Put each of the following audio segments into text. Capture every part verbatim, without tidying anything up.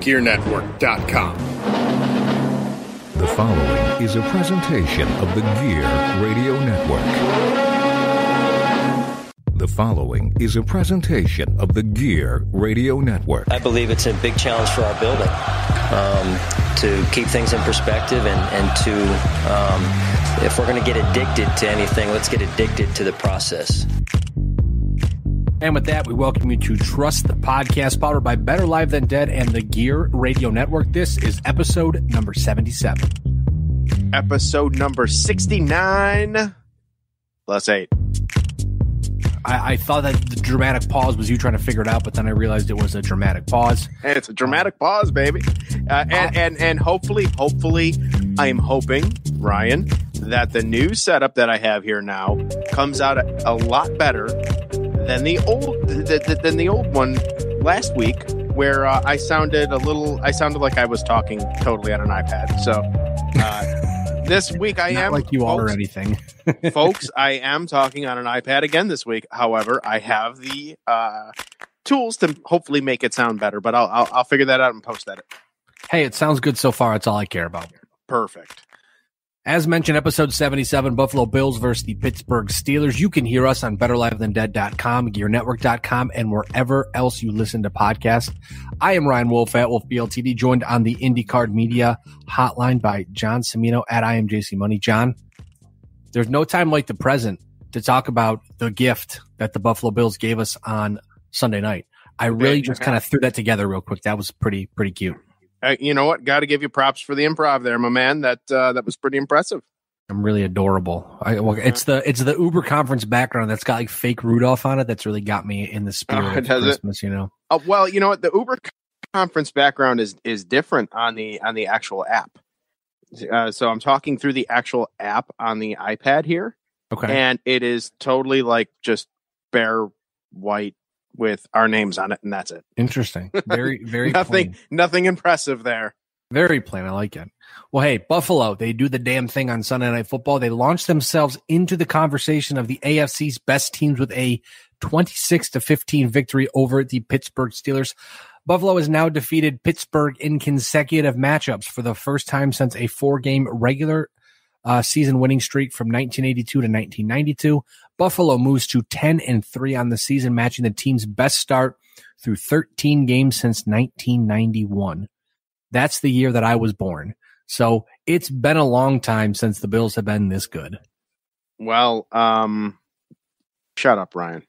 Gear Network dot com. The following is a presentation of the Gear Radio Network. The following is a presentation of the Gear Radio Network. I believe it's a big challenge for our building um, to keep things in perspective and, and to, um, if we're going to get addicted to anything, let's get addicted to the process. And with that, we welcome you to Trust the Podcast, powered by Better Live Than Dead and the Gear Radio Network. This is episode number seventy-seven. Episode number sixty-nine, plus eight. I, I thought that the dramatic pause was you trying to figure it out, but then I realized it was a dramatic pause. And it's a dramatic pause, baby. Uh, and, and, and hopefully, hopefully, I am hoping, Ryan, that the new setup that I have here now comes out a, a lot better than the old than the old one last week, where uh, I sounded a little. I sounded like I was talking totally on an iPad. So uh, this week I Not am like you folks, all or anything, folks. I am talking on an iPad again this week. However, I have the uh, tools to hopefully make it sound better. But I'll, I'll I'll figure that out and post that. Hey, it sounds good so far. It's all I care about. Perfect. As mentioned, episode seventy-seven, Buffalo Bills versus the Pittsburgh Steelers. You can hear us on better live than dead dot com, gear network dot com, and wherever else you listen to podcasts. I am Ryan Wolfe at Wolf B L T V, joined on the IndyCard Media hotline by John Cimino at I M J C Money. John, there's no time like the present to talk about the gift that the Buffalo Bills gave us on Sunday night. I really just kind of threw that together real quick. That was pretty, pretty cute. Uh, you know what? Got to give you props for the improv there, my man. That uh, that was pretty impressive. I'm really adorable. I, well, it's the it's the Uber conference background that's got like fake Rudolph on it. That's really got me in the spirit uh, of Christmas. It? You know. Uh, well, you know what? The Uber conference background is is different on the on the actual app. Uh, so I'm talking through the actual app on the iPad here. Okay. And it is totally like just bare white with our names on it, and that's it. Interesting. Very, very nothing, plain. Nothing impressive there. Very plain. I like it. Well, hey, Buffalo, they do the damn thing on Sunday Night Football. They launch themselves into the conversation of the A F C's best teams with a twenty-six to fifteen victory over the Pittsburgh Steelers. Buffalo has now defeated Pittsburgh in consecutive matchups for the first time since a four-game regular Uh, season winning streak from nineteen eighty-two to nineteen ninety-two. Buffalo moves to ten and three on the season, matching the team's best start through thirteen games since nineteen ninety-one. That's the year that I was born. So it's been a long time since the Bills have been this good. Well, um, shut up, Ryan.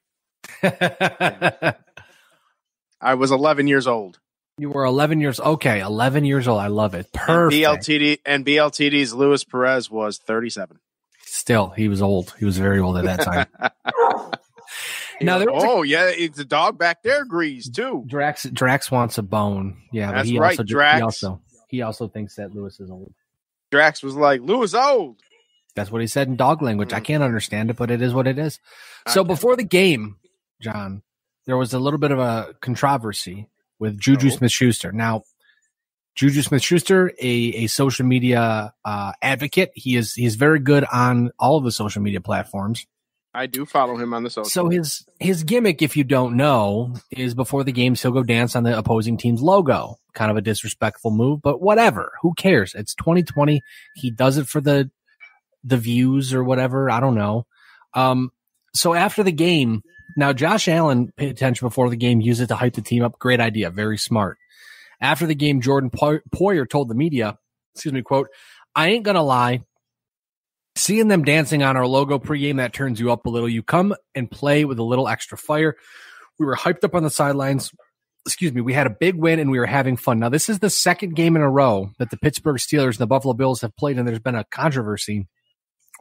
I was eleven years old. You were eleven years old. Okay, eleven years old. I love it. Perfect. And B L T D and B L T D's Luis Perez was thirty-seven. Still, he was old. He was very old at that time. Now there was oh, a, yeah, it's a dog back there, Grease, too. Drax Drax wants a bone. Yeah, that's but he right, also, Drax. He also, he also thinks that Luis is old. Drax was like, Luis old. That's what he said in dog language. Mm-hmm. I can't understand it, but it is what it is. So before the game, John, there was a little bit of a controversy with Juju Smith-Schuster. Now, Juju Smith-Schuster, a, a social media uh, advocate. He is he is very good on all of the social media platforms. I do follow him on the social. So his, his gimmick, if you don't know, is before the games, he'll go dance on the opposing team's logo. Kind of a disrespectful move, but whatever. Who cares? It's twenty twenty. He does it for the the views or whatever. I don't know. Um, so after the game, now, Josh Allen paid attention before the game, used it to hype the team up. Great idea. Very smart. After the game, Jordan Poyer told the media, excuse me, quote, "I ain't going to lie. Seeing them dancing on our logo pregame, that turns you up a little. You come and play with a little extra fire. We were hyped up on the sidelines. Excuse me. We had a big win and we were having fun." Now, this is the second game in a row that the Pittsburgh Steelers and the Buffalo Bills have played, and there's been a controversy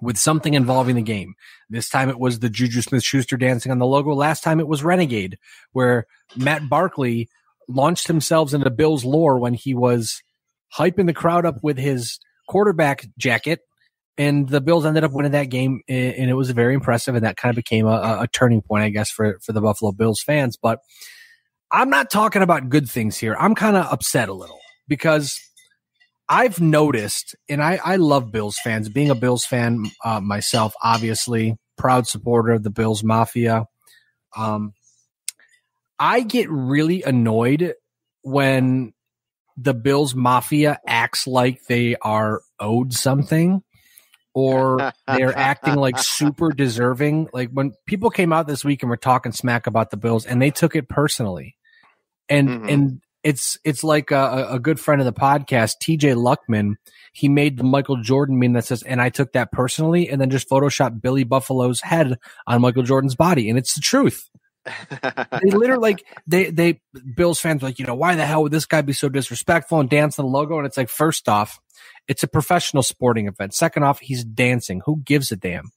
with something involving the game. This time it was the Juju Smith-Schuster dancing on the logo. Last time it was Renegade, where Matt Barkley launched himself into Bills lore when he was hyping the crowd up with his quarterback jacket, and the Bills ended up winning that game, and it was very impressive, and that kind of became a, a turning point, I guess, for, for the Buffalo Bills fans. But I'm not talking about good things here. I'm kind of upset a little because I've noticed, and I, I love Bills fans, being a Bills fan uh, myself, obviously, proud supporter of the Bills Mafia. Um, I get really annoyed when the Bills Mafia acts like they are owed something or they're acting like super deserving. Like when people came out this week and were talking smack about the Bills and they took it personally. And, mm-hmm. and it's, it's like a, a good friend of the podcast, T J Luckman, he made the Michael Jordan meme that says, and I took that personally, and then just Photoshopped Billy Buffalo's head on Michael Jordan's body. And it's the truth. They literally like they they Bills fans are like, you know, why the hell would this guy be so disrespectful and dance on the logo? And it's like, first off, it's a professional sporting event. Second off, he's dancing. Who gives a damn?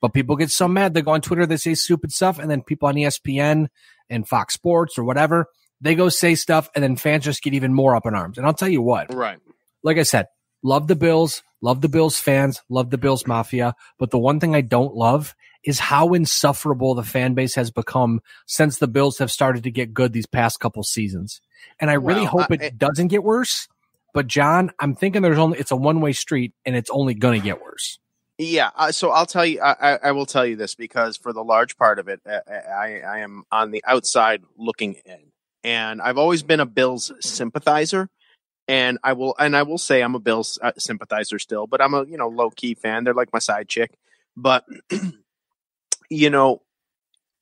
But people get so mad, they go on Twitter, they say stupid stuff, and then people on E S P N and Fox Sports or whatever, they go say stuff, and then fans just get even more up in arms. And I'll tell you what, right? Like I said, love the Bills, love the Bills fans, love the Bills Mafia, but the one thing I don't love is how insufferable the fan base has become since the Bills have started to get good these past couple seasons. And I really well, hope it, it doesn't get worse. But, John, I'm thinking there's only it's a one-way street, and it's only going to get worse. Yeah, uh, so I'll tell you, I, I will tell you this, because for the large part of it, I, I, I am on the outside looking in. And I've always been a Bills sympathizer. And I will and I will say I'm a Bills uh, sympathizer still, but I'm a you know low-key fan. They're like my side chick. But... You know,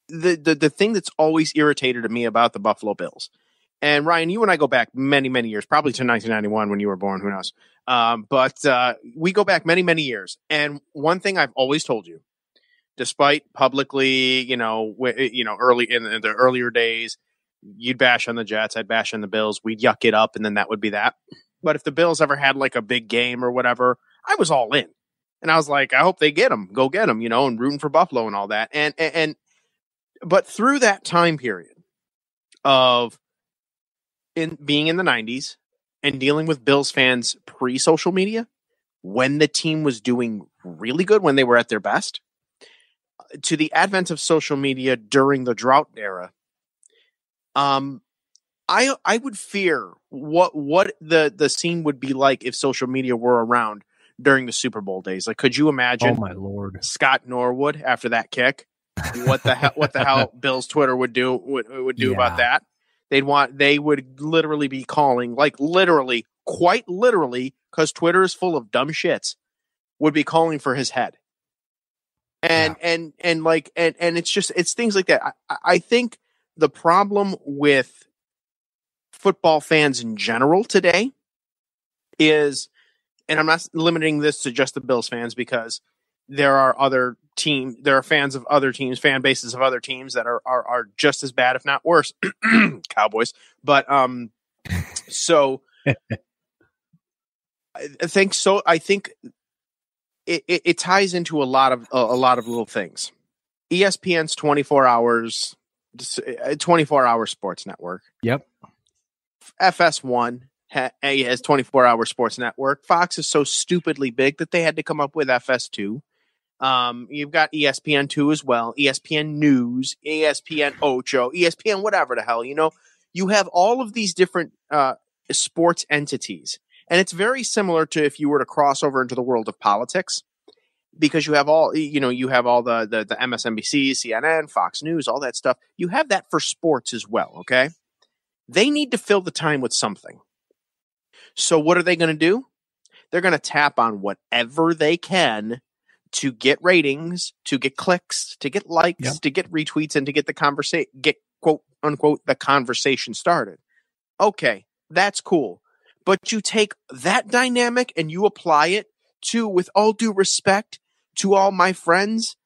the, the the thing that's always irritated me about the Buffalo Bills, and Ryan, you and I go back many, many years, probably to nineteen ninety-one when you were born, who knows? Um, but uh, we go back many, many years. And one thing I've always told you, despite publicly, you know, w- you know, early in the earlier days, you'd bash on the Jets, I'd bash on the Bills, we'd yuck it up, and then that would be that. But if the Bills ever had like a big game or whatever, I was all in. And I was like, I hope they get him. Go get him, you know, and rooting for Buffalo and all that. And, and, and but through that time period of in being in the nineties and dealing with Bills fans pre-social media, when the team was doing really good, when they were at their best, to the advent of social media during the drought era, um, I I would fear what what the, the scene would be like if social media were around during the Super Bowl days. Like, could you imagine oh my Lord. Scott Norwood after that kick? What the hell, what the hell Bill's Twitter would do, would, would do yeah. about that. They'd want, they would literally be calling, like literally, quite literally, cause Twitter is full of dumb shits, would be calling for his head. And, yeah. and, and like, and, and it's just, it's things like that. I, I think the problem with football fans in general today is, and I'm not limiting this to just the Bills fans, because there are other team, there are fans of other teams, fan bases of other teams that are are, are just as bad, if not worse, Cowboys. But um, so I think so. I think it, it, it ties into a lot of a, a lot of little things. E S P N's twenty-four hours, twenty-four hour sports network. Yep. F S one. Has twenty-four hour sports network. Fox is so stupidly big that they had to come up with F S two. Um, you've got E S P N two as well, E S P N News, E S P N Ocho, E S P N whatever the hell, you know. You have all of these different uh, sports entities. And it's very similar to if you were to cross over into the world of politics, because you have all, you know, you have all the, the, the M S N B C, C N N, Fox News, all that stuff. You have that for sports as well, okay? They need to fill the time with something. So what are they going to do? They're going to tap on whatever they can to get ratings, to get clicks, to get likes, yeah. to get retweets, and to get the conversa- get quote unquote the conversation started. Okay, that's cool. But you take that dynamic and you apply it to, with all due respect to all my friends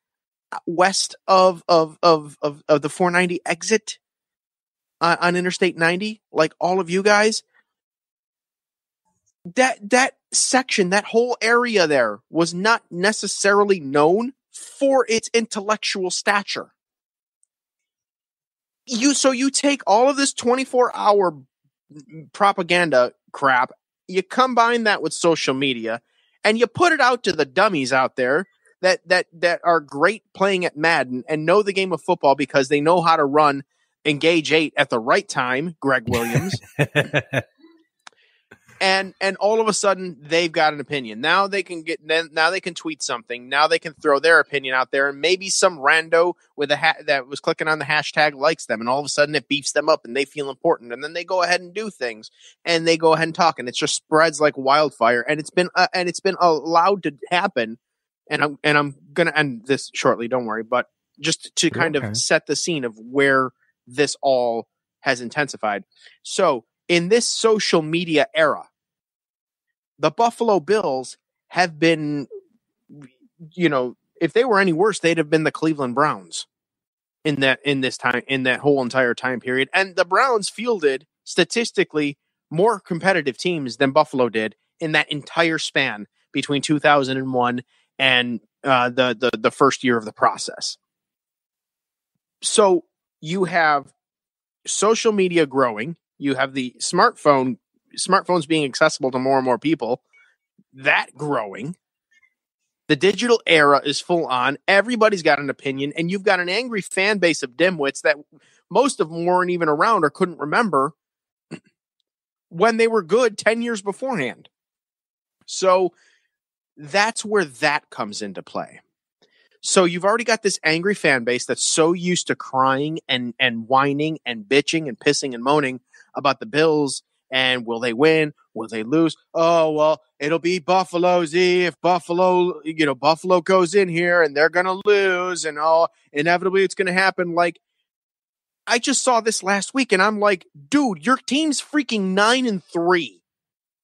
west of of of of, of the four ninety exit uh, on Interstate ninety, like all of you guys. That that section, that whole area there was not necessarily known for its intellectual stature. You so you take all of this twenty-four hour propaganda crap, you combine that with social media, and you put it out to the dummies out there that that that are great playing at Madden and know the game of football because they know how to run engage eight at the right time, Greg Williams. And and all of a sudden they've got an opinion. Now they can get now they can tweet something. Now they can throw their opinion out there, and maybe some rando with a ha- that was clicking on the hashtag likes them, and all of a sudden it beefs them up, and they feel important, and then they go ahead and do things, and they go ahead and talk, and it just spreads like wildfire. And it's been uh, and it's been allowed to happen. And I'm and I'm gonna end this shortly. Don't worry, but just to kind okay. of set the scene of where this all has intensified. So, in this social media era, the Buffalo Bills have been, you know, if they were any worse, they'd have been the Cleveland Browns in that in this time in that whole entire time period. And the Browns fielded statistically more competitive teams than Buffalo did in that entire span between two thousand one and uh, the the the first year of the process. So you have social media growing. You have the smartphone, smartphones being accessible to more and more people, that growing. The digital era is full on. Everybody's got an opinion, and you've got an angry fan base of dimwits that most of them weren't even around or couldn't remember when they were good ten years beforehand. So that's where that comes into play. So you've already got this angry fan base that's so used to crying and, and whining and bitching and pissing and moaning about the Bills and will they win? Will they lose? Oh, well, it'll be Buffalo Z if Buffalo, you know, Buffalo goes in here and they're going to lose, and oh, inevitably it's going to happen. Like, I just saw this last week and I'm like, dude, your team's freaking nine and three,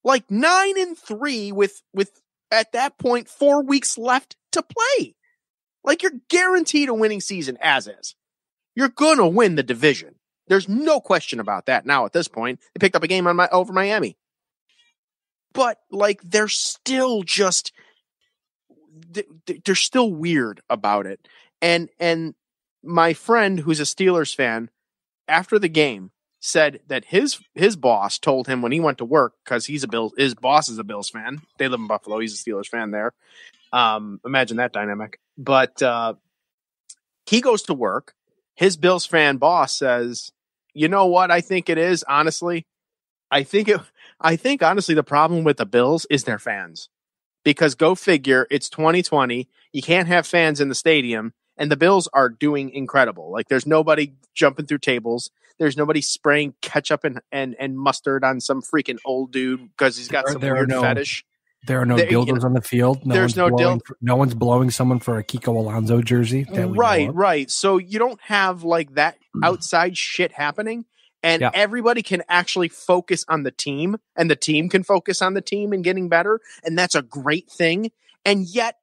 like nine and three with, with at that point, four weeks left to play. Like, you're guaranteed a winning season as is. You're going to win the division. There's no question about that now at this point. They picked up a game on my, over Miami. But, like, they're still just... They're still weird about it. And and my friend, who's a Steelers fan, after the game, said that his his boss told him when he went to work, because he's a Bills, his boss is a Bills fan. They live in Buffalo. He's a Steelers fan there. Um, imagine that dynamic. But uh, he goes to work. His Bills fan boss says, "You know what? I think it is honestly. I think it. I think honestly, the problem with the Bills is their fans. Because go figure, it's twenty twenty. You can't have fans in the stadium, and the Bills are doing incredible. Like, there's nobody jumping through tables. There's nobody spraying ketchup and and, and mustard on some freaking old dude because he's got there, some there weird no- fetish." There are no there, dildos you know, on the field. No there's no dildo. No one's blowing someone for a Kiko Alonso jersey. Right, right. So you don't have like that outside shit happening, and yeah. everybody can actually focus on the team, and the team can focus on the team and getting better, and that's a great thing. And yet,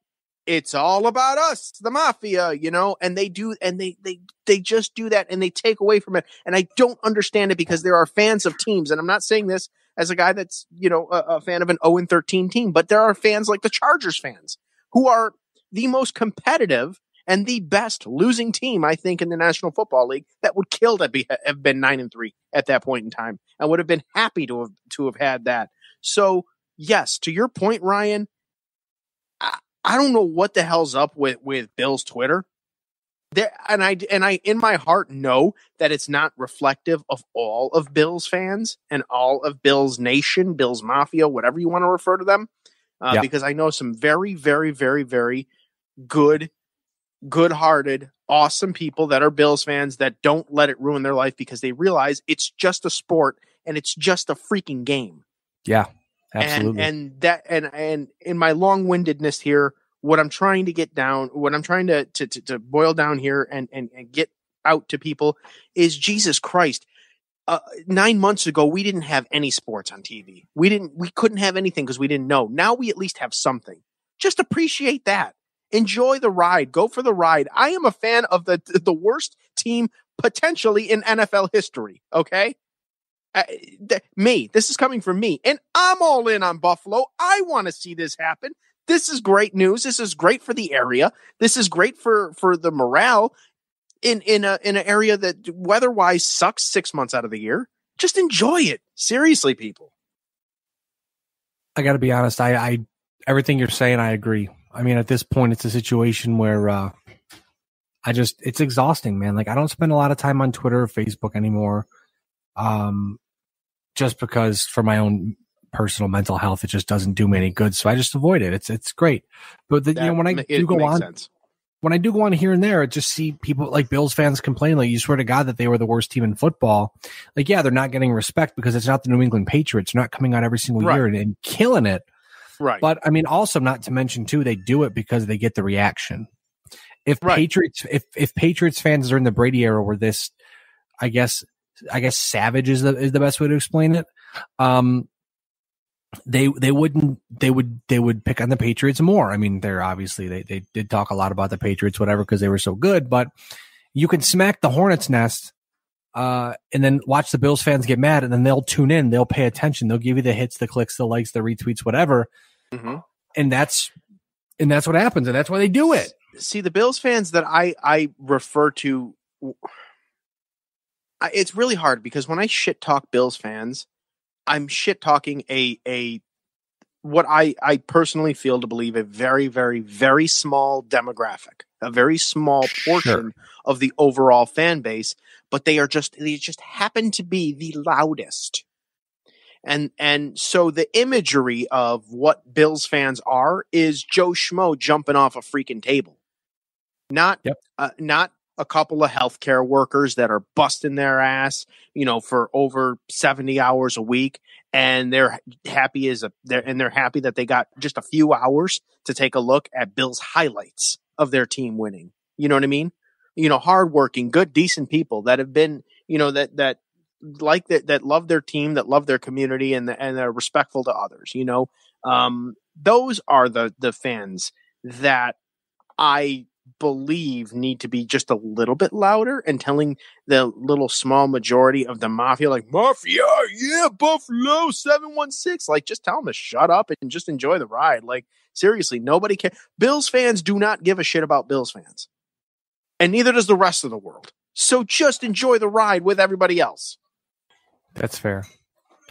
it's all about us, the mafia, you know. And they do, and they they they just do that, and they take away from it. And I don't understand it because there are fans of teams, and I'm not saying this as a guy that's, you know, a, a fan of an oh and thirteen team, but there are fans like the Chargers fans who are the most competitive and the best losing team, I think, in the National Football League that would kill to be, have been nine and three at that point in time and would have been happy to have, to have had that. So yes, to your point, Ryan, I, I don't know what the hell's up with, with Bill's Twitter there. And I, and I, in my heart, know that it's not reflective of all of Bills fans and all of Bills Nation, Bills Mafia, whatever you want to refer to them. Uh, yeah. Because I know some very, very, very, very good, good hearted, awesome people that are Bills fans that don't let it ruin their life because they realize it's just a sport and it's just a freaking game. Yeah, absolutely. And, and that, and, and in my long windedness here, what I'm trying to get down, what I'm trying to to, to, to boil down here and, and, and get out to people is Jesus Christ. Uh, nine months ago, we didn't have any sports on T V. We didn't, we couldn't have anything because we didn't know. Now we at least have something. Just appreciate that. Enjoy the ride. Go for the ride. I am a fan of the the worst team potentially in N F L history. Okay. Uh, th- me, this is coming from me, and I'm all in on Buffalo. I want to see this happen. This is great news. This is great for the area. This is great for, for the morale in, in a, in an area that weather-wise sucks six months out of the year. Just enjoy it. Seriously, people. I got to be honest. I, I, everything you're saying, I agree. I mean, at this point, it's a situation where uh, I just, it's exhausting, man. Like, I don't spend a lot of time on Twitter or Facebook anymore. Um, just because for my own personal mental health, it just doesn't do me any good. So I just avoid it. It's it's great. But the, that, you know, when I it do go on, sense. when I do go on here and there, I just see people like Bills fans complain, like, you swear to God that they were the worst team in football. Like, yeah, they're not getting respect because it's not the New England Patriots. They're not coming out every single right. year and, and killing it. Right. But I mean, also not to mention too, they do it because they get the reaction. If right. Patriots, if if Patriots fans are in the Brady era, where this, I guess, I guess savage is the is the best way to explain it. Um, they they wouldn't they would they would pick on the Patriots more. I mean, they're obviously they they did talk a lot about the Patriots, whatever, because they were so good. But you can smack the hornet's nest, uh, and then watch the Bills fans get mad, and then they'll tune in, they'll pay attention, they'll give you the hits, the clicks, the likes, the retweets, whatever, mm-hmm. and that's and that's what happens, and that's why they do it. See, the Bills fans that I, I refer to, I, it's really hard because when I shit talk Bills fans, I'm shit talking a a what I, I personally feel to believe a very, very, very small demographic, a very small portion sure. of the overall fan base, but they are just they just happen to be the loudest. And and so the imagery of what Bills fans are is Joe Schmo jumping off a freaking table. Not yep. uh, not a couple of healthcare workers that are busting their ass, you know, for over seventy hours a week, and they're happy as a they're, and they're happy that they got just a few hours to take a look at Bills highlights of their team winning. You know what I mean? You know, hardworking, good, decent people that have been, you know, that that like that that love their team, that love their community, and the, and they're respectful to others. You know, um, those are the the fans that I believe need to be just a little bit louder and telling the little small majority of the mafia, like, mafia, yeah, Buffalo seven one six, like, just tell them to shut up and just enjoy the ride. Like, seriously, nobody cares. Bills fans do not give a shit about Bills fans, and neither does the rest of the world. So just enjoy the ride with everybody else. That's fair.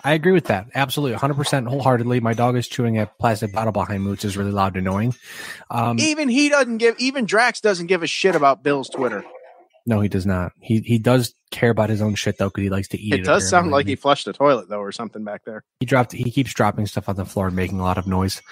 I agree with that. Absolutely. one hundred percent wholeheartedly. My dog is chewing a plastic bottle behind me, which is really loud and annoying. Um, even he doesn't give, even Drax doesn't give a shit about Bill's Twitter. No, he does not. He he does care about his own shit, though, because he likes to eat it. It does sound like he flushed the toilet, though, or something back there. He dropped. He keeps dropping stuff on the floor and making a lot of noise.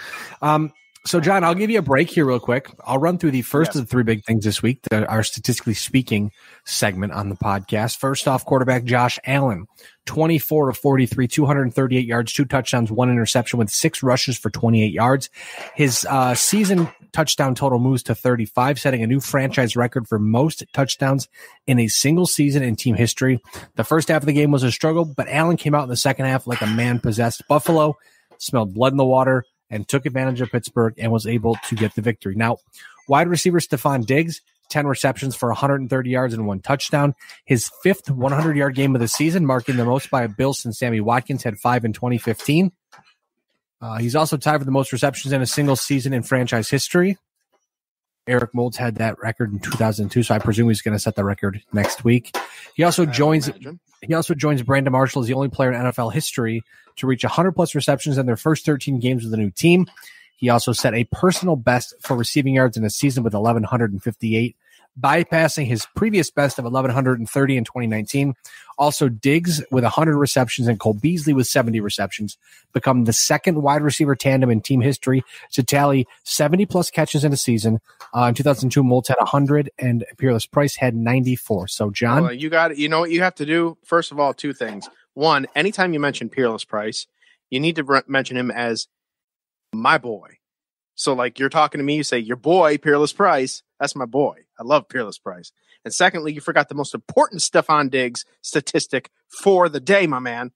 Um, so, John, I'll give you a break here real quick. I'll run through the first yes. of the three big things this week, that our Statistically Speaking segment on the podcast. First off, quarterback Josh Allen, twenty-four of forty-three, two hundred thirty-eight yards, two touchdowns, one interception, with six rushes for twenty-eight yards. His uh, season touchdown total moves to thirty-five, setting a new franchise record for most touchdowns in a single season in team history. The first half of the game was a struggle, but Allen came out in the second half like a man possessed. Buffalo smelled blood in the water and took advantage of Pittsburgh and was able to get the victory. Now, wide receiver Stephon Diggs, ten receptions for one hundred thirty yards and one touchdown. His fifth hundred-yard game of the season, marking the most by a Bill since Sammy Watkins had five in twenty fifteen. Uh, he's also tied for the most receptions in a single season in franchise history. Eric Moulds had that record in two thousand two, so I presume he's going to set the record next week. He also joins he also joins Brandon Marshall as the only player in N F L history to reach one hundred plus receptions in their first thirteen games with a new team. He also set a personal best for receiving yards in a season with eleven fifty-eight, bypassing his previous best of eleven thirty in twenty nineteen. Also, Diggs with one hundred receptions and Cole Beasley with seventy receptions become the second wide receiver tandem in team history to tally seventy plus catches in a season. Uh, in two thousand two, Moulds had one hundred and Peerless Price had ninety-four. So, John, well, you got it. You know what you have to do? First of all, two things. One, anytime you mention Peerless Price, you need to re- mention him as my boy. So, like, you're talking to me, you say, your boy, Peerless Price. That's my boy. I love Peerless Price. And secondly, you forgot the most important Stephon Diggs statistic for the day, my man.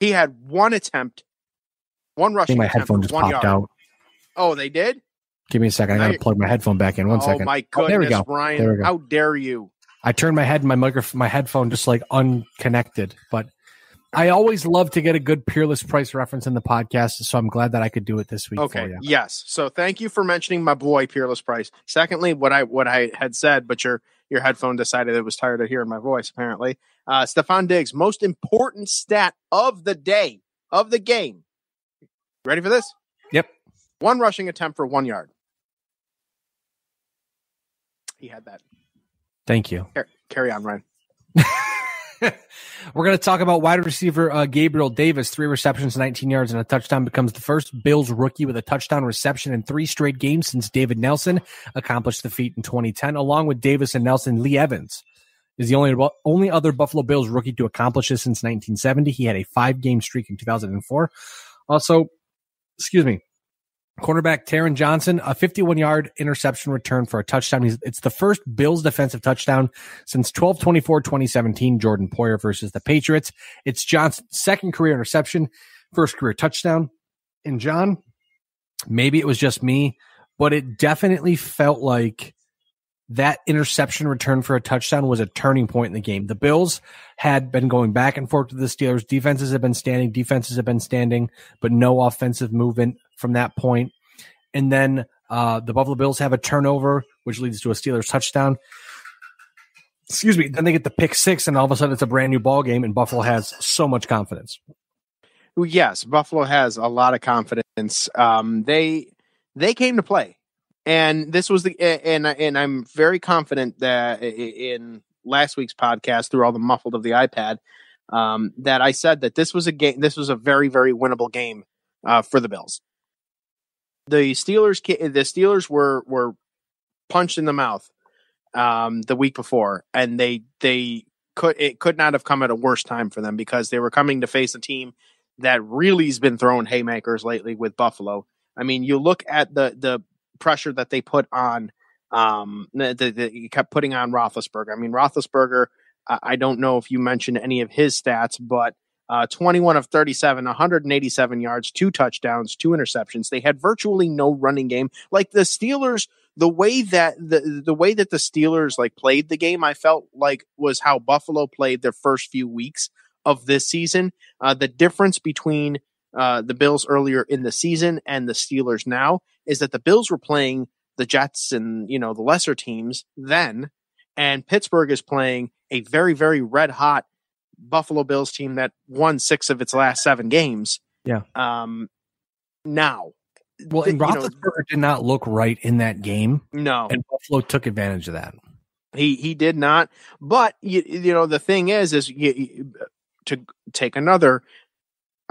He had one attempt, one rushing attempt. My headphone just popped yard. out. Oh, they did? Give me a second. I got to plug my headphone back in. One oh, second. Oh, my goodness, oh, there we go. Ryan. There we go. How dare you? I turned my head and my, microf- my headphone just, like, unconnected, but I always love to get a good Peerless Price reference in the podcast, so I'm glad that I could do it this week. Okay, for you. Yes. So thank you for mentioning my boy Peerless Price. Secondly, what I what I had said, but your your headphone decided it was tired of hearing my voice. Apparently, uh, Stephon Diggs, most important stat of the day of the game. Ready for this? Yep. One rushing attempt for one yard. He had that. Thank you. Car- carry on, Ryan. We're going to talk about wide receiver uh, Gabriel Davis. Three receptions, nineteen yards, and a touchdown. Becomes the first Bills rookie with a touchdown reception in three straight games since David Nelson accomplished the feat in twenty ten. Along with Davis and Nelson, Lee Evans is the only only other Buffalo Bills rookie to accomplish this since nineteen seventy. He had a five-game streak in two thousand four. Also, excuse me, cornerback Taron Johnson, a fifty-one-yard interception return for a touchdown. He's, it's the first Bills defensive touchdown since twelve twenty-four twenty seventeen, Jordan Poyer versus the Patriots. It's Johnson's second career interception, first career touchdown. And John, maybe it was just me, but it definitely felt like that interception return for a touchdown was a turning point in the game. The Bills had been going back and forth with the Steelers. Defenses have been standing. Defenses have been standing, but no offensive movement from that point. And then uh, the Buffalo Bills have a turnover, which leads to a Steelers touchdown. Excuse me. Then they get the pick six, and all of a sudden it's a brand new ball game, and Buffalo has so much confidence. Yes, Buffalo has a lot of confidence. Um, they they came to play. And this was the and and I'm very confident that in last week's podcast, through all the muffled of the iPad, um, that I said that this was a game. This was a very, very winnable game uh, for the Bills. The Steelers, the Steelers were were punched in the mouth um, the week before, and they they could it could not have come at a worse time for them, because they were coming to face a team that really has been throwing haymakers lately with Buffalo. I mean, you look at the the. pressure that they put on, um, that they kept putting on Roethlisberger. I mean, Roethlisberger, uh, I don't know if you mentioned any of his stats, but uh, twenty-one of thirty-seven, one hundred eighty-seven yards, two touchdowns, two interceptions. They had virtually no running game. Like the Steelers, the way that the the way that the Steelers like played the game, I felt like was how Buffalo played their first few weeks of this season. Uh, the difference between Uh, the Bills earlier in the season and the Steelers now is that the Bills were playing the Jets and, you know, the lesser teams then, and Pittsburgh is playing a very, very red hot Buffalo Bills team that won six of its last seven games. Yeah. Um, now, well, and the, Roethlisberger know, did not look right in that game. No, and Buffalo took advantage of that. He he did not. But you, you know the thing is is you, you, to take another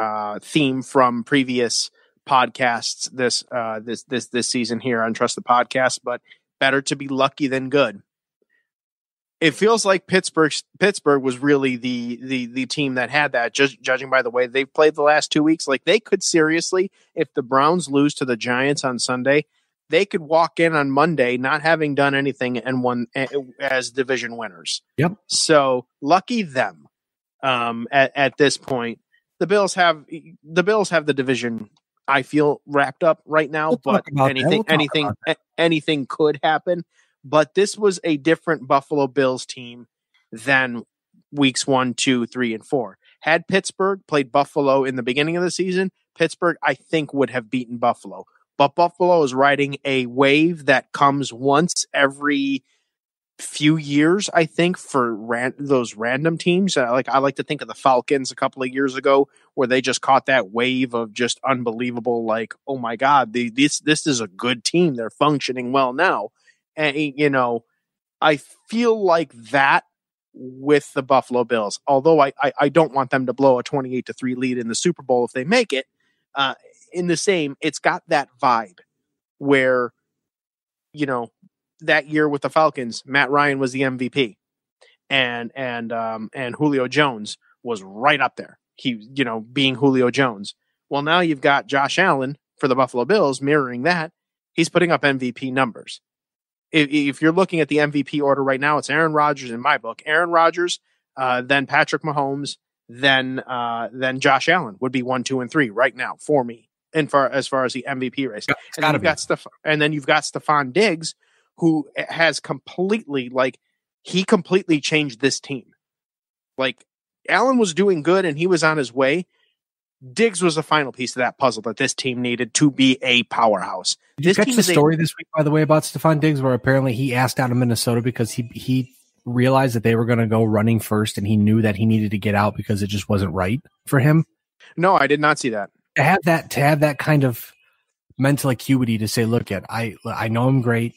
uh theme from previous podcasts this uh this this this season here on Trust the Podcast, but better to be lucky than good. It feels like Pittsburgh Pittsburgh was really the the the team that had that, just judging by the way they've played the last two weeks. Like, they could seriously, if the Browns lose to the Giants on Sunday, they could walk in on Monday not having done anything and won as division winners. Yep. So lucky them um at, at this point. The Bills have the Bills have the division, I feel, wrapped up right now, we'll but anything we'll anything anything could happen. But this was a different Buffalo Bills team than weeks one, two, three, and four. Had Pittsburgh played Buffalo in the beginning of the season, Pittsburgh, I think, would have beaten Buffalo. But Buffalo is riding a wave that comes once every few years, I think, for ran- those random teams. Uh, like I like to think of the Falcons a couple of years ago, where they just caught that wave of just unbelievable, like, oh my God, the, this this is a good team. They're functioning well now. And, you know, I feel like that with the Buffalo Bills, although I, I, I don't want them to blow a twenty-eight to three lead in the Super Bowl if they make it. Uh, in the same, it's got that vibe where, you know, that year with the Falcons, Matt Ryan was the M V P, and and um, and Julio Jones was right up there. He, you know, being Julio Jones. Well, now you've got Josh Allen for the Buffalo Bills mirroring that. He's putting up M V P numbers. If, if you're looking at the M V P order right now, it's Aaron Rodgers in my book. Aaron Rodgers, uh, then Patrick Mahomes, then uh, then Josh Allen would be one, two, and three right now for me. And far as far as the M V P race, and then, you've got Steph- and then you've got Stephon Diggs, who has completely, like, he completely changed this team. Like, Allen was doing good and he was on his way. Diggs was the final piece of that puzzle that this team needed to be a powerhouse. Did this you catch team the story a- this week, by the way, about Stephon Diggs, where apparently he asked out of Minnesota because he he realized that they were going to go running first, and he knew that he needed to get out because it just wasn't right for him? No, I did not see that. To have that, to have that kind of mental acuity to say, look, at I I know I'm great,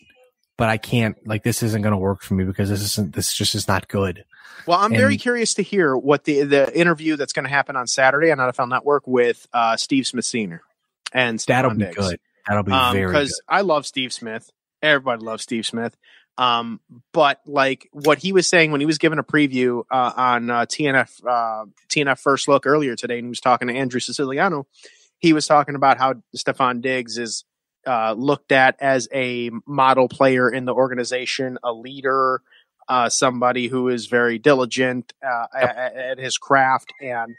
but I can't, like, this isn't going to work for me because this isn't, this just is not good. Well, I'm and, very curious to hear what the, the interview that's going to happen on Saturday on N F L Network with uh, Steve Smith Senior and Stephon that'll be Diggs. Good. That'll be um, very good. Because I love Steve Smith. Everybody loves Steve Smith. Um, but like what he was saying when he was given a preview uh, on uh, T N F uh, T N F First Look earlier today, and he was talking to Andrew Siciliano, he was talking about how Stephon Diggs is uh, looked at as a model player in the organization, a leader, uh, somebody who is very diligent uh, yep. at, at his craft, and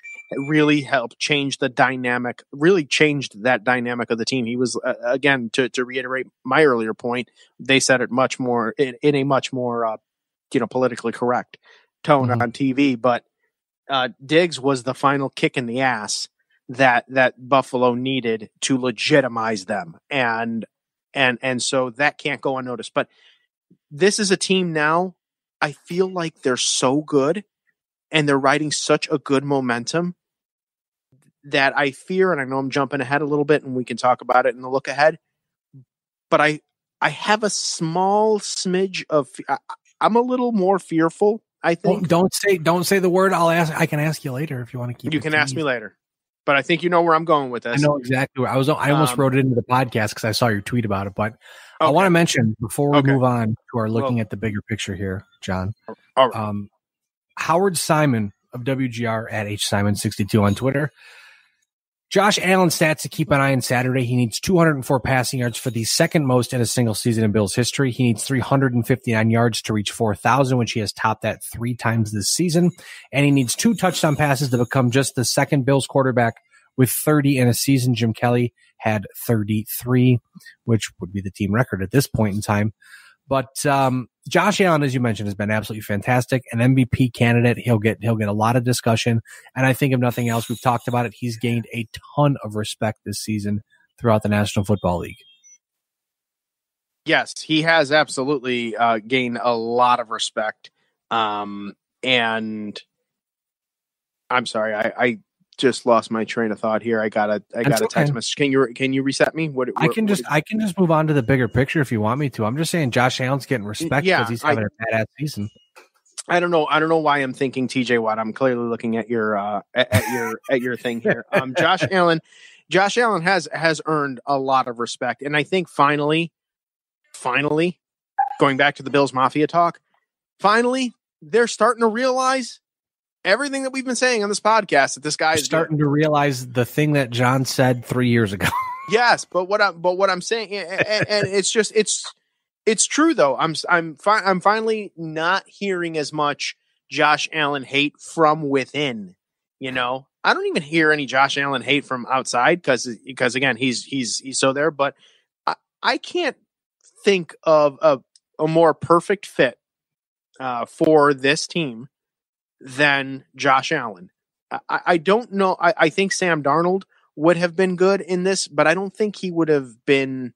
really helped change the dynamic, really changed that dynamic of the team. He was, uh, again, to, to reiterate my earlier point, they said it much more in, in a much more, uh, you know, politically correct tone mm-hmm. on T V. But uh, Diggs was the final kick in the ass that, that Buffalo needed to legitimize them. And, and, and so that can't go unnoticed, but this is a team now. I feel like they're so good and they're riding such a good momentum that I fear, and I know I'm jumping ahead a little bit and we can talk about it in the look ahead, but I, I have a small smidge of, I, I'm a little more fearful. I think well, don't say, don't say the word. I'll ask, I can ask you later if you want to keep, you can ask me later, but I think you know where I'm going with this. I know exactly where I was. I almost um, wrote it into the podcast cause I saw your tweet about it, but okay. I want to mention before we okay. move on to our looking well, at the bigger picture here, John, all right. um, Howard Simon of W G R at H Simon sixty-two on Twitter. Josh Allen stats to keep an eye on Saturday. He needs two hundred four passing yards for the second most in a single season in Bills history. He needs three hundred fifty-nine yards to reach four thousand, which he has topped that three times this season. And he needs two touchdown passes to become just the second Bills quarterback with thirty in a season. Jim Kelly had thirty-three, which would be the team record at this point in time. But um, Josh Allen, as you mentioned, has been absolutely fantastic, an M V P candidate. He'll get he'll get a lot of discussion, and I think if nothing else, we've talked about it. He's gained a ton of respect this season throughout the National Football League. Yes, he has absolutely uh, gained a lot of respect, um, and I'm sorry, I, I just lost my train of thought here. I got a I got a text okay. message. Can you can you reset me? What, I can what, just what I can just move on to the bigger picture if you want me to. I'm just saying Josh Allen's getting respect because yeah, he's having I, a badass season. I don't know. I don't know why I'm thinking T J Watt. I'm clearly looking at your uh, at, at your at your thing here. Um, Josh Allen, Josh Allen has has earned a lot of respect, and I think finally, finally, going back to the Bills Mafia talk, finally they're starting to realize everything that we've been saying on this podcast that this guy is starting to realize the thing that John said three years ago. Yes. But what I'm, but what I'm saying, and, and it's just, it's, it's true though. I'm, I'm fine. I'm finally not hearing as much Josh Allen hate from within, you know, I don't even hear any Josh Allen hate from outside. Cause, because again, he's, he's, he's so there, but I, I can't think of a, a more perfect fit uh, for this team than Josh Allen. I, I don't know. I, I think Sam Darnold would have been good in this, but I don't think he would have been,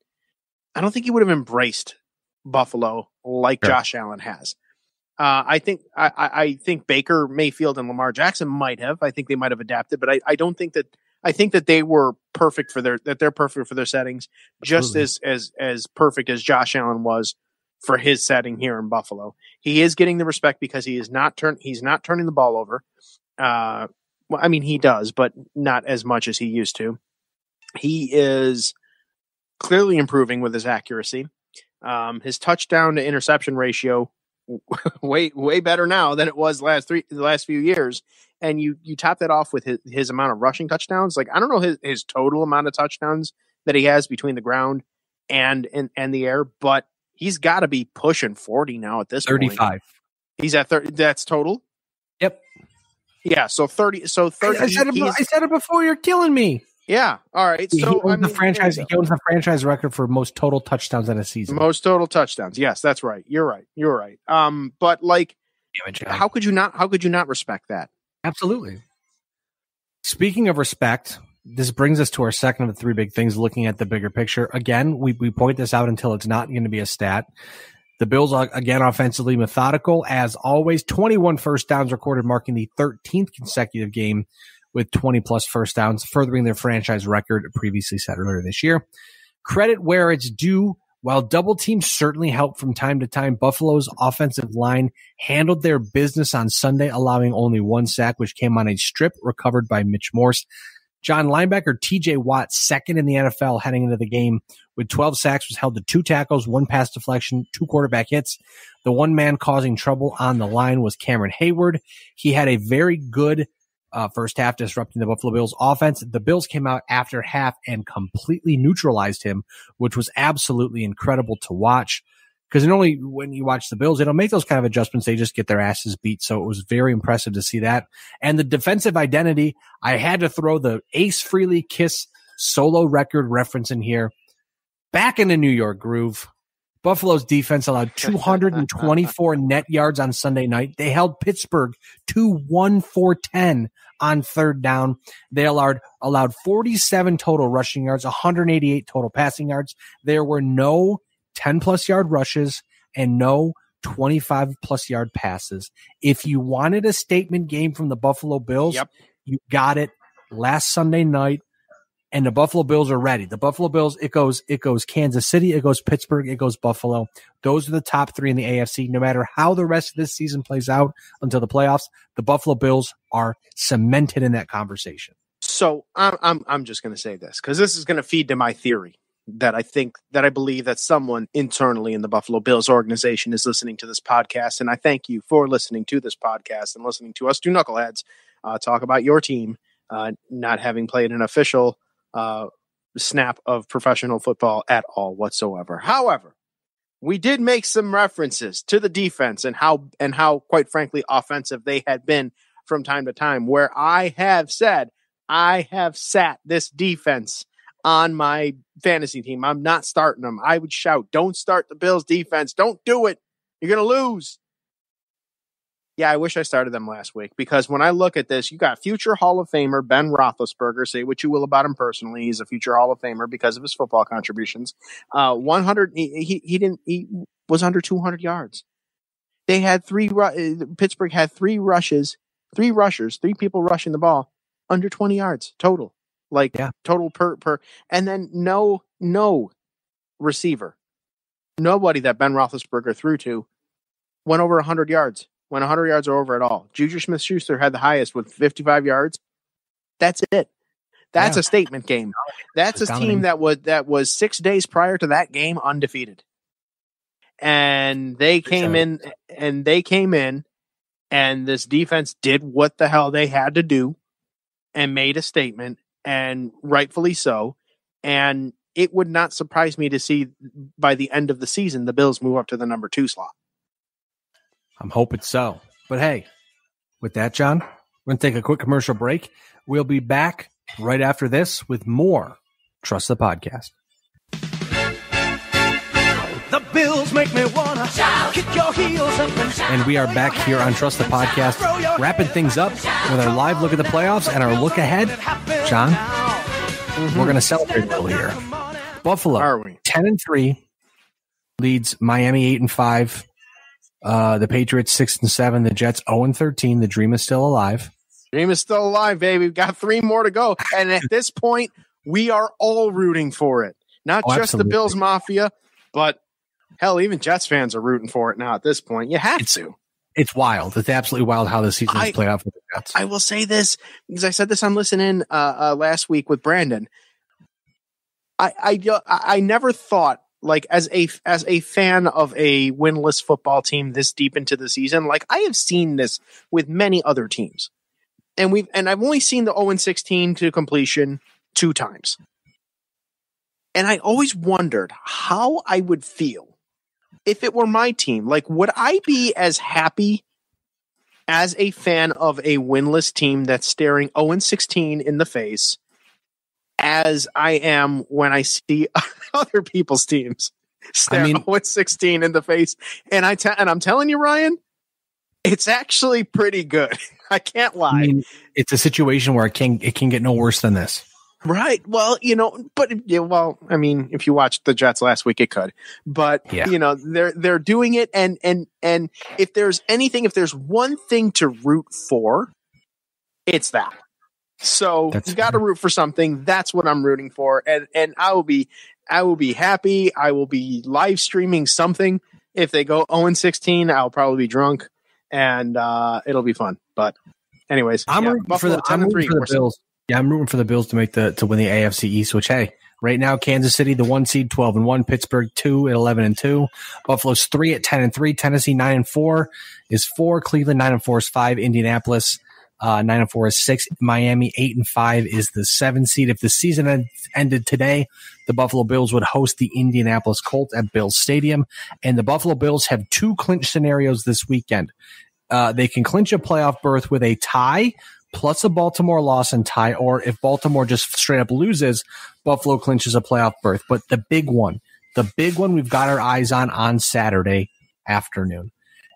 I don't think he would have embraced Buffalo like yeah. Josh Allen has. Uh, I think, I, I think Baker Mayfield and Lamar Jackson might have, I think they might have adapted, but I, I don't think that, I think that they were perfect for their, that they're perfect for their settings, just Absolutely. as, as, as perfect as Josh Allen was for his setting here in Buffalo. He is getting the respect because he is not turn he's not turning the ball over. Uh, well, I mean, he does, but not as much as he used to. He is clearly improving with his accuracy. Um, his touchdown to interception ratio way way better now than it was last three the last few years. And you you top that off with his, his amount of rushing touchdowns. Like I don't know his, his total amount of touchdowns that he has between the ground and and, and the air, but he's got to be pushing forty now at this thirty-five. Point. thirty-five. He's at thirty. That's total? Yep. Yeah, so thirty. So thirty. I, I, said, it, I said it before. You're killing me. Yeah. All right. So he owns, I mean, the, franchise, he owns the franchise record for most total touchdowns in a season. Most total touchdowns. Yes, that's right. You're right. You're right. Um, but like, yeah, how could you not? How could you not respect that? Absolutely. Speaking of respect, this brings us to our second of the three big things, looking at the bigger picture. Again, we, we point this out until it's not going to be a stat. The Bills, are, again, offensively methodical, as always. twenty-one first downs recorded, marking the thirteenth consecutive game with twenty-plus first downs, furthering their franchise record previously set earlier this year. Credit where it's due. While double teams certainly helped from time to time, Buffalo's offensive line handled their business on Sunday, allowing only one sack, which came on a strip recovered by Mitch Morse. John, linebacker T J Watt, second in the N F L heading into the game with twelve sacks, was held to two tackles, one pass deflection, two quarterback hits. The one man causing trouble on the line was Cameron Hayward. He had a very good uh, first half, disrupting the Buffalo Bills offense. The Bills came out after half and completely neutralized him, which was absolutely incredible to watch. Because only when you watch the Bills, they don't make those kind of adjustments. They just get their asses beat. So it was very impressive to see that. And the defensive identity, I had to throw the Ace Frehley Kiss solo record reference in here. Back in the New York groove, Buffalo's defense allowed two hundred twenty-four net yards on Sunday night. They held Pittsburgh to one for ten on third down. They allowed, allowed forty-seven total rushing yards, one hundred eighty-eight total passing yards. There were no ten-plus yard rushes and no twenty-five-plus yard passes. If you wanted a statement game from the Buffalo Bills, yep, you got it last Sunday night, and the Buffalo Bills are ready. The Buffalo Bills, it goes it goes Kansas City, it goes Pittsburgh, it goes Buffalo. Those are the top three in the A F C. No matter how the rest of this season plays out until the playoffs, the Buffalo Bills are cemented in that conversation. So I'm I'm, I'm just going to say this, because this is going to feed to my theory that I think that I believe that someone internally in the Buffalo Bills organization is listening to this podcast. And I thank you for listening to this podcast and listening to us two knuckleheads uh, talk about your team, uh, not having played an official uh, snap of professional football at all whatsoever. However, we did make some references to the defense and how, and how quite frankly, offensive they had been from time to time, where I have said, I have sat this defense on my fantasy team. I'm not starting them. I would shout, don't start the Bills defense. Don't do it. You're going to lose. Yeah, I wish I started them last week, because when I look at this, you got future Hall of Famer Ben Roethlisberger. Say what you will about him personally, he's a future Hall of Famer because of his football contributions. Uh, one hundred. He, he, he didn't. He was under two hundred yards. They had three. Uh, Pittsburgh had three rushes, three rushers, three people rushing the ball under twenty yards total. Like, yeah, total per, per, and then no, no receiver. Nobody that Ben Roethlisberger threw to went over one hundred yards, went one hundred yards or over at all. Juju Smith-Schuster had the highest with fifty-five yards. That's it. That's yeah. a statement game. That's it's a dominating team that was, that was six days prior to that game undefeated. And they came in, and they came in, and this defense did what the hell they had to do and made a statement. And rightfully so. And it would not surprise me to see by the end of the season, the Bills move up to the number two slot. I'm hoping so. But hey, with that, John, we're going to take a quick commercial break. We'll be back right after this with more Trust the Podcast. The Bills make me want to shout, kick your heels up and shout. And we are back here on Trust the Podcast, wrapping things up with our live look at the playoffs and our look ahead. John, mm-hmm. we're going to celebrate a little here. Buffalo, are we? ten and three, leads Miami eight and five, uh, the Patriots six and seven, the Jets oh and thirteen. The dream is still alive. Dream is still alive, baby. We've got three more to go. And at this point, we are all rooting for it. Not oh, just absolutely. the Bills Mafia, but hell, even Jets fans are rooting for it now at this point. You have it's, to. It's wild. It's absolutely wild how the season has played out for the Jets. I will say this, because I said this on Listen In uh, uh, last week with Brandon. I, I I never thought, like, as a as a fan of a winless football team this deep into the season, like, I have seen this with many other teams. And we've and I've only seen the oh and sixteen to completion two times. And I always wondered how I would feel if it were my team. Like, would I be as happy as a fan of a winless team that's staring oh and sixteen in the face as I am when I see other people's teams stare I mean, oh and sixteen in the face? And I te- and I'm telling you, Ryan, it's actually pretty good. I can't lie. I mean, it's a situation where it can it can get no worse than this. Right. Well, you know, but yeah, well, I mean, if you watched the Jets last week, it could, but yeah. you know, they're, they're doing it. And, and, and if there's anything, if there's one thing to root for, it's that. So that's you got to root for something. That's what I'm rooting for. And, and I will be I will be happy. I will be live streaming something. If they go oh and sixteen, I'll probably be drunk, and uh, it'll be fun. But anyways, I'm yeah, rooting for the, I'm rooting for the Bills. Yeah, I'm rooting for the Bills to make the to win the A F C East. Which, hey, right now Kansas City the one seed twelve and one, Pittsburgh two at eleven and two, Buffalo's three at ten and three, Tennessee nine and four is four, Cleveland nine and four is five, Indianapolis uh, nine and four is six, Miami eight and five is the seven seed. If the season end, ended today, the Buffalo Bills would host the Indianapolis Colts at Bills Stadium, and the Buffalo Bills have two clinch scenarios this weekend. Uh, they can clinch a playoff berth with a tie, plus a Baltimore loss and tie, or if Baltimore just straight up loses, Buffalo clinches a playoff berth. But the big one, the big one we've got our eyes on on Saturday afternoon.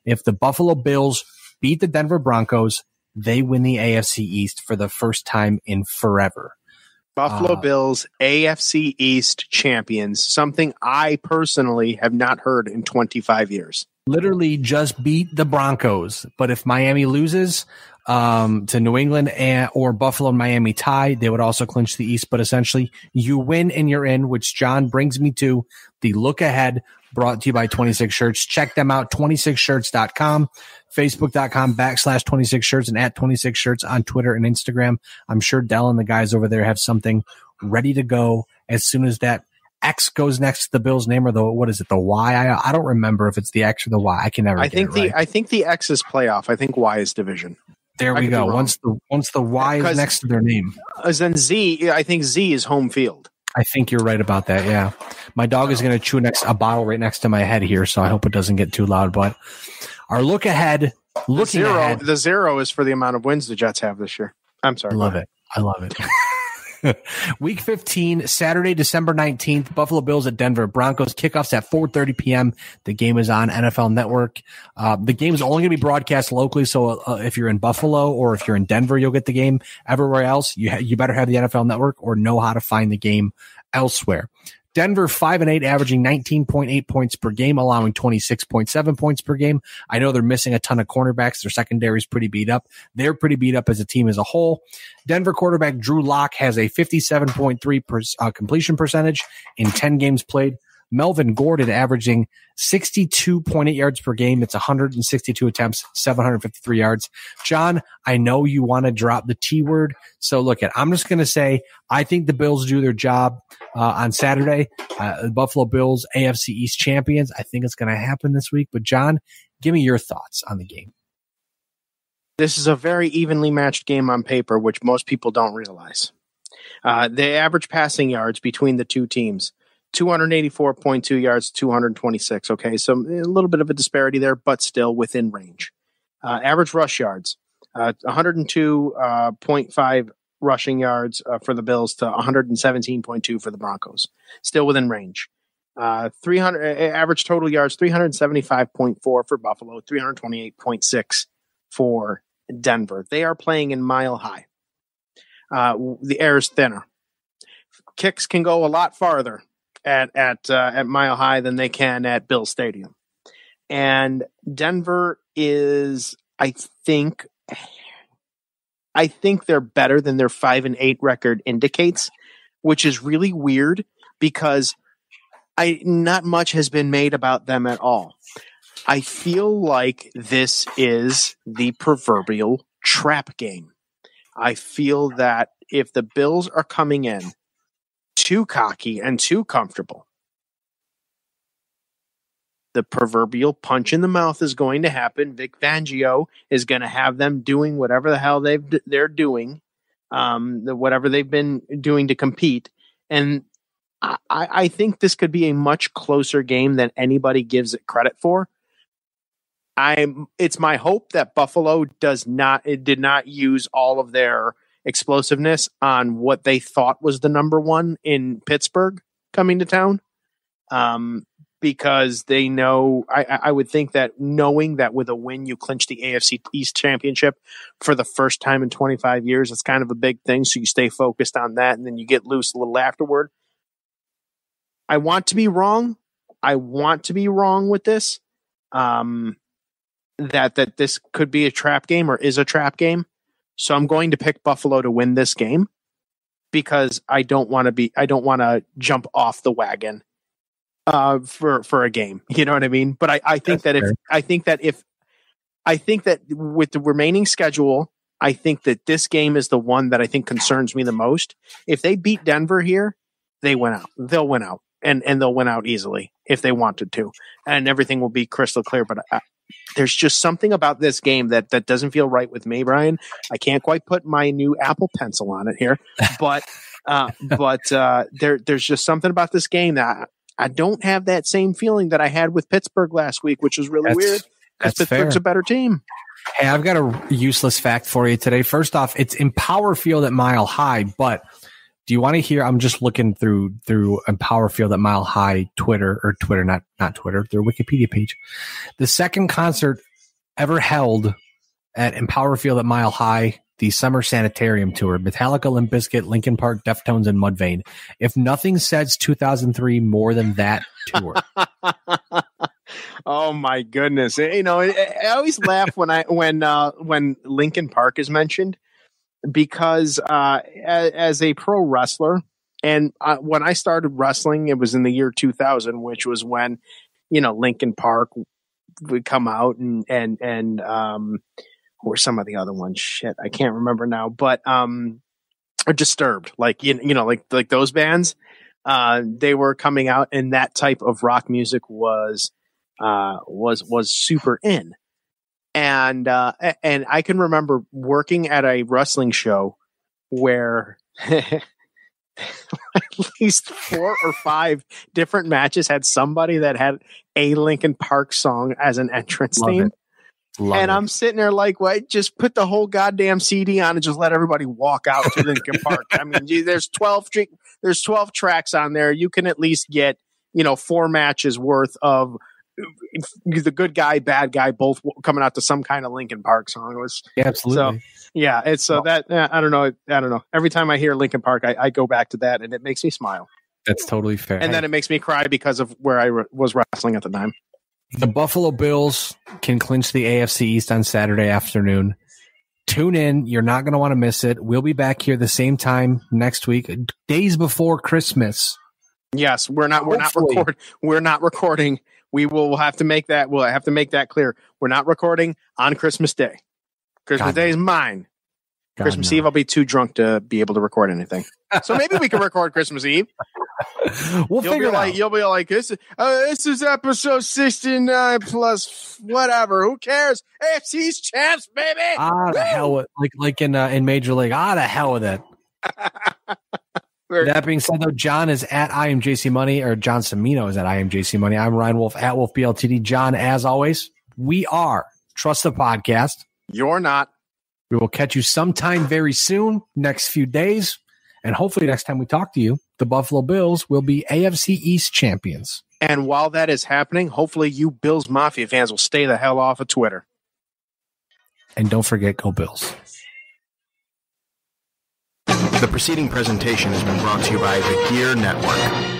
If the Buffalo Bills beat the Denver Broncos, they win the A F C East for the first time in forever. Buffalo uh, Bills, A F C East champions, something I personally have not heard in twenty-five years. Literally just beat the Broncos. But if Miami loses um, to New England and, or Buffalo and Miami tie, they would also clinch the East. But essentially, you win and you're in, which, John, brings me to the look ahead brought to you by twenty-six shirts. Check them out, twenty-six shirts dot com, facebook dot com backslash twenty-six shirts, and at twenty-six shirts on Twitter and Instagram. I'm sure Dell and the guys over there have something ready to go as soon as that X goes next to the Bills' name, or the, what is it, the Y? I, I don't remember if it's the X or the Y. I can never I think get it the right. I think the X is playoff. I think Y is division. There we go. Once the once the Y is next to their name. As in Z, I think Z is home field. I think you're right about that, yeah. My dog is going to chew next a bottle right next to my head here, so I hope it doesn't get too loud. But our look ahead, looking the zero, ahead. The zero is for the amount of wins the Jets have this year. I'm sorry. I love it. I love it. Week fifteen, Saturday, December nineteenth, Buffalo Bills at Denver Broncos. Kickoffs at four thirty p m The game is on N F L Network. Uh, the game is only going to be broadcast locally, so uh, if you're in Buffalo or if you're in Denver, you'll get the game. Everywhere else, you, ha you better have the N F L Network or know how to find the game elsewhere. Denver five and eight, averaging nineteen point eight points per game, allowing twenty-six point seven points per game. I know they're missing a ton of cornerbacks. Their secondary is pretty beat up. They're pretty beat up as a team as a whole. Denver quarterback Drew Lock has a fifty-seven point three per, uh, completion percentage in ten games played. Melvin Gordon averaging sixty-two point eight yards per game. It's one hundred sixty-two attempts, seven hundred fifty-three yards. John, I know you want to drop the T word. So look at, I'm just going to say, I think the Bills do their job uh, on Saturday. Uh, the Buffalo Bills, A F C East champions. I think it's going to happen this week. But John, give me your thoughts on the game. This is a very evenly matched game on paper, which most people don't realize. Uh, they average passing yards between the two teams. two hundred eighty-four point two yards, two hundred twenty-six. Okay, so a little bit of a disparity there, but still within range. Uh, average rush yards, uh, one hundred two point five rushing yards uh, for the Bills to one hundred seventeen point two for the Broncos. Still within range. Uh, three hundred average total yards, three hundred seventy-five point four for Buffalo, three hundred twenty-eight point six for Denver. They are playing in Mile High. Uh, the air is thinner. Kicks can go a lot farther at at uh, at Mile High than they can at Bills Stadium. And Denver is, I think, I think they're better than their five and eight record indicates, which is really weird because I not much has been made about them at all. I feel like this is the proverbial trap game. I feel that if the Bills are coming in too cocky and too comfortable, the proverbial punch in the mouth is going to happen. Vic Fangio is going to have them doing whatever the hell they've they're doing, um, the, whatever they've been doing to compete. And I, I think this could be a much closer game than anybody gives it credit for. I'm. It's my hope that Buffalo does not. It did not use all of their explosiveness on what they thought was the number one in Pittsburgh coming to town, um, because they know, I, I would think that knowing that with a win you clinch the A F C East championship for the first time in twenty-five years, it's kind of a big thing, so you stay focused on that and then you get loose a little afterward. I want to be wrong. I want to be wrong with this, um, that that this could be a trap game or is a trap game. So I'm going to pick Buffalo to win this game. because I don't want to be, I don't want to jump off the wagon uh, for, for a game. You know what I mean? But I, I think That's that fair. if, I think that if, I think that with the remaining schedule, I think that this game is the one that I think concerns me the most. If they beat Denver here, they win out. They'll win out, and and they'll win out easily if they wanted to, and everything will be crystal clear. But I, there's just something about this game that that doesn't feel right with me, Brian. I can't quite put my new Apple Pencil on it here, but uh, but uh, there there's just something about this game that I, I don't have that same feeling that I had with Pittsburgh last week, which was really that's, weird. That's Pittsburgh's fair. A better team. Hey, I've got a useless fact for you today. First off, it's Empower Field at Mile High, but do you want to hear? I'm just looking through through Empower Field at Mile High Twitter or Twitter, not not Twitter, their Wikipedia page. The second concert ever held at Empower Field at Mile High, the Summer Sanitarium Tour, Metallica, Limp Bizkit, Linkin Park, Deftones, and Mudvayne. If nothing says two thousand three more than that tour. Oh my goodness! You know, I always laugh when I when uh, when Linkin Park is mentioned. Because uh, as, as a pro wrestler, and uh, when I started wrestling, it was in the year two thousand, which was when, you know, Linkin Park would come out and, and, and, um, or some of the other ones. Shit, I can't remember now, but, um, or Disturbed, like, you, you know, like, like those bands, uh, they were coming out, and that type of rock music was, uh, was, was super in. And uh, and I can remember working at a wrestling show where at least four or five different matches had somebody that had a Linkin Park song as an entrance Love theme. Love and it. I'm sitting there like, "What? Well, just put the whole goddamn C D on and just let everybody walk out to Linkin Park." I mean, gee, there's twelve there's twelve tracks on there. You can at least get, you know, four matches worth of the good guy, bad guy, both coming out to some kind of Linkin Park song. It was, yeah, absolutely. So, yeah. It's so that, I don't know. I don't know. Every time I hear Linkin Park, I, I go back to that, and it makes me smile. That's totally fair. And then it makes me cry because of where I re- was wrestling at the time. The Buffalo Bills can clinch the A F C East on Saturday afternoon. Tune in. You're not going to want to miss it. We'll be back here the same time next week, days before Christmas. Yes. We're not, we're not recording. We're not recording. We will have to make that. We'll have to make that clear. We're not recording on Christmas Day. Christmas God Day is mine. God Christmas no. Eve, I'll be too drunk to be able to record anything. So maybe we can record Christmas Eve. We'll you'll figure be it like, out. You'll be like, this, uh, this is episode sixty-nine plus whatever. Who cares? A F C's champs, baby. Ah, the hell with, like like in uh, in Major League. Ah, the hell with it. That being said, though, John is at I M J C Money, or John Cimino is at I M J C Money. I'm Ryan Wolfe at Wolf B L T D. John, as always, we are Trust the Podcast. You're not. We will catch you sometime very soon, next few days, and hopefully next time we talk to you, the Buffalo Bills will be A F C East champions. And while that is happening, hopefully you Bills Mafia fans will stay the hell off of Twitter. And don't forget, go Bills. The preceding presentation has been brought to you by the Gear Network.